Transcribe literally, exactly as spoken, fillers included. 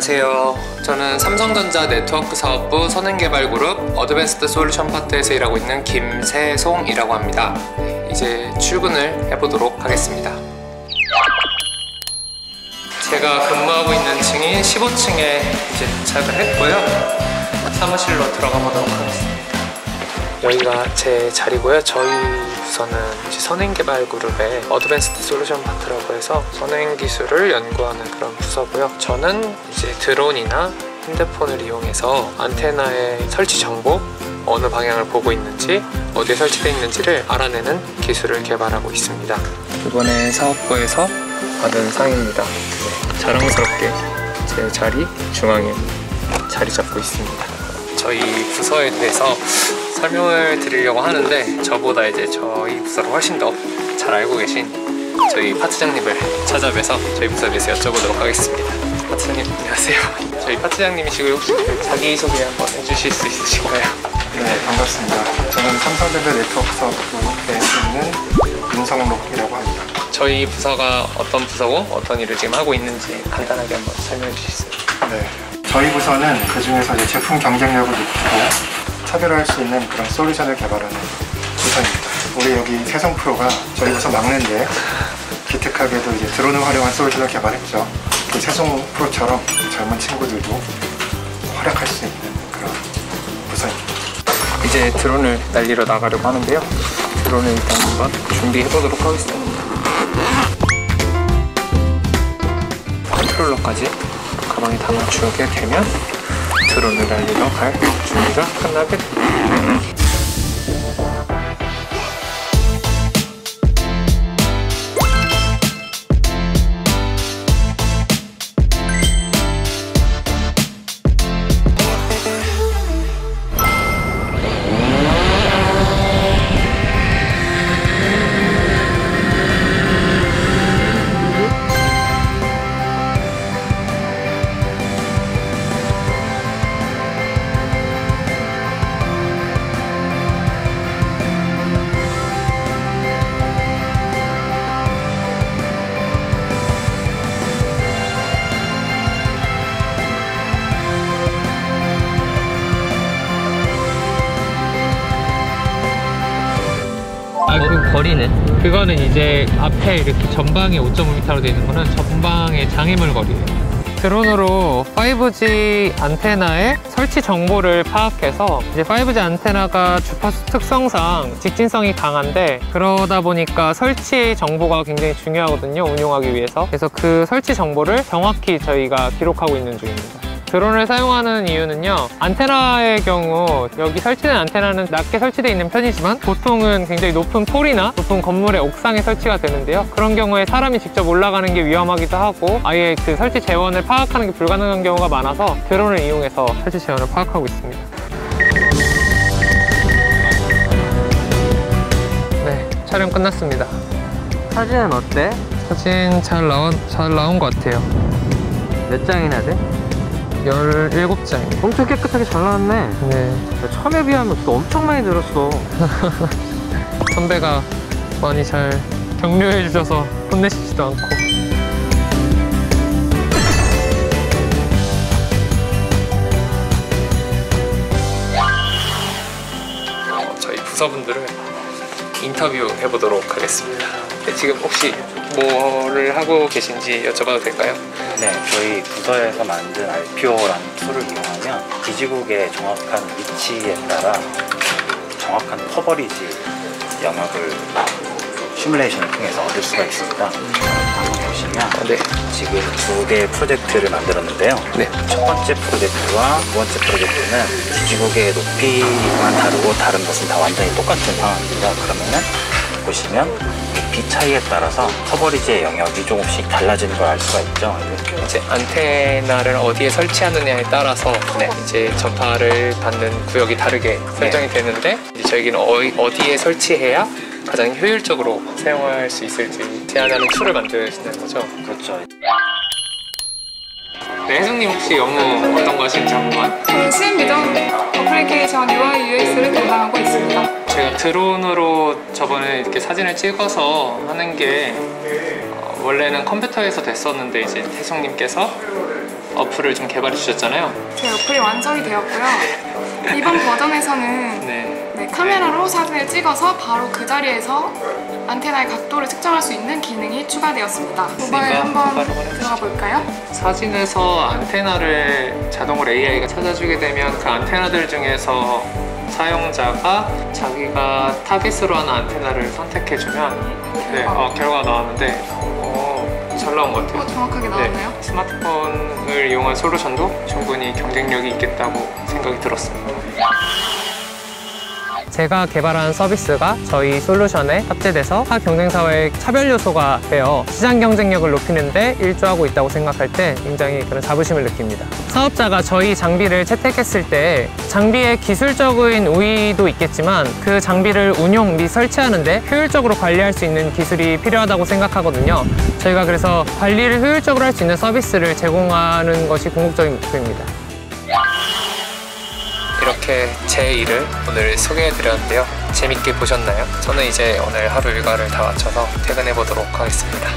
안녕하세요. 저는 삼성전자 네트워크사업부 선행개발그룹 어드밴스드 솔루션 파트에서 일하고 있는 김세송이라고 합니다. 이제 출근을 해보도록 하겠습니다. 제가 근무하고 있는 층이 십오 층에 이제 도착을 했고요. 사무실로 들어가 보도록 하겠습니다. 여기가 제 자리고요. 저희 부서는 이제 선행개발그룹의 어드밴스드 솔루션 파트라고 해서 선행기술을 연구하는 그런 부서고요. 저는 이제 드론이나 핸드폰을 이용해서 안테나의 설치 정보, 어느 방향을 보고 있는지, 어디에 설치되어 있는지를 알아내는 기술을 개발하고 있습니다. 이번에 사업부에서 받은 상입니다. 자랑스럽게 제 자리 중앙에 자리 잡고 있습니다. 저희 부서에 대해서 설명을 드리려고 하는데, 저보다 이제 저희 부서를 훨씬 더 잘 알고 계신 저희 파트장님을 찾아뵈서 저희 부서에 대해서 여쭤보도록 하겠습니다. 파트장님 안녕하세요. 저희 파트장님이시고요. 혹시 자기소개 한번 해주실 수 있으신가요? 네, 반갑습니다. 저는 삼성전자 네트워크 사업부에 있는 민성록이라고 합니다. 저희 부서가 어떤 부서고 어떤 일을 지금 하고 있는지 간단하게 한번 설명해 주실 수 있을까요? 네, 저희 부서는 그 중에서 이제 제품 경쟁력을 높이고 차별화할 수 있는 그런 솔루션을 개발하는 부서입니다. 우리 여기 세송 프로가 저희 부서 막내인데 기특하게도 이제 드론을 활용한 솔루션을 개발했죠. 그 세송 프로처럼 젊은 친구들도 활약할 수 있는 그런 부서입니다. 이제 드론을 날리러 나가려고 하는데요. 드론을 일단 한번 준비해 보도록 하겠습니다. 컨트롤러까지 가방에 담아주게 되면 드론을 날리러 갈 준비가 끝나게 됩니다. 거리는? 그거는 이제 앞에 이렇게 전방에 오 점 오 미터로 되어 있는 거는 전방의 장애물 거리예요. 드론으로 파이브 지 안테나의 설치 정보를 파악해서 이제 파이브 지 안테나가 주파수 특성상 직진성이 강한데, 그러다 보니까 설치 정보가 굉장히 중요하거든요, 운용하기 위해서. 그래서 그 설치 정보를 정확히 저희가 기록하고 있는 중입니다. 드론을 사용하는 이유는요, 안테나의 경우 여기 설치된 안테나는 낮게 설치되어 있는 편이지만 보통은 굉장히 높은 폴이나 높은 건물의 옥상에 설치가 되는데요, 그런 경우에 사람이 직접 올라가는 게 위험하기도 하고 아예 그 설치 재원을 파악하는 게 불가능한 경우가 많아서 드론을 이용해서 설치 재원을 파악하고 있습니다. 네, 촬영 끝났습니다. 사진은 어때? 사진 잘 나온, 잘 나온 것 같아요. 몇 장이나 돼? 열일곱 장. 엄청 깨끗하게 잘 나왔네. 네. 처음에 비하면 또 엄청 많이 늘었어. 선배가 많이 잘 격려해 주셔서 혼내시지도 않고. 어, 저희 부서분들을 인터뷰 해보도록 하겠습니다. 네, 지금 혹시 뭐를 하고 계신지 여쭤봐도 될까요? 네, 저희 부서에서 만든 알피오라는 툴을 이용하면 기지국의 정확한 위치에 따라 정확한 커버리지 영역을 시뮬레이션을 통해서 얻을 수가 있습니다. 방금 보시면 네. 지금 두 개의 프로젝트를 만들었는데요. 네. 첫 번째 프로젝트와 두 번째 프로젝트는 기지국의 높이만 다르고 다른 것은 다 완전히 똑같은 상황입니다. 그러면은 보시면 높이 차이에 따라서 커버리지의 영역이 조금씩 달라지는 걸 알 수가 있죠. 이렇게. 이제 안테나를 어디에 설치하느냐에 따라서 네. 이제 전파를 받는 구역이 다르게 설정이 네. 되는데, 이제 저희는 어디에 설치해야 가장 효율적으로 사용할 수 있을지 제안하는 툴을 만드신다는 거죠. 그렇죠. 네, 혜성님 혹시 업무 어떤 거 하시는지 한번? 저는 씨앤비전 어플리케이션 유아이 유엑스를 담당하고 있습니다. 제가 드론으로 저번에 이렇게 사진을 찍어서 하는 게 어, 원래는 컴퓨터에서 됐었는데, 이제 혜성님께서 어플을 좀 개발해 주셨잖아요. 제 어플이 완성이 되었고요. 이번 버전에서는 네. 네, 카메라로 사진을 찍어서 바로 그 자리에서 안테나의 각도를 측정할 수 있는 기능이 추가되었습니다. 모바일 한번 들어가 볼까요? 사진에서 안테나를 자동으로 에이아이가 찾아주게 되면 그 안테나들 중에서 사용자가 자기가 타깃으로 하는 안테나를 선택해주면 네, 어, 결과가 나왔는데 어, 잘 나온 것 같아요. 어, 정확하게 나왔나요? 네, 스마트폰을 이용한 솔루션도 충분히 경쟁력이 있겠다고 생각이 들었습니다. 제가 개발한 서비스가 저희 솔루션에 탑재돼서 타 경쟁사와의 차별 요소가 되어 시장 경쟁력을 높이는 데 일조하고 있다고 생각할 때 굉장히 그런 자부심을 느낍니다. 사업자가 저희 장비를 채택했을 때 장비의 기술적인 우위도 있겠지만 그 장비를 운용 및 설치하는 데 효율적으로 관리할 수 있는 기술이 필요하다고 생각하거든요. 저희가 그래서 관리를 효율적으로 할 수 있는 서비스를 제공하는 것이 궁극적인 목표입니다. 이렇게 제 일을 오늘 소개해드렸는데요. 재밌게 보셨나요? 저는 이제 오늘 하루 일과를 다 마쳐서 퇴근해보도록 하겠습니다.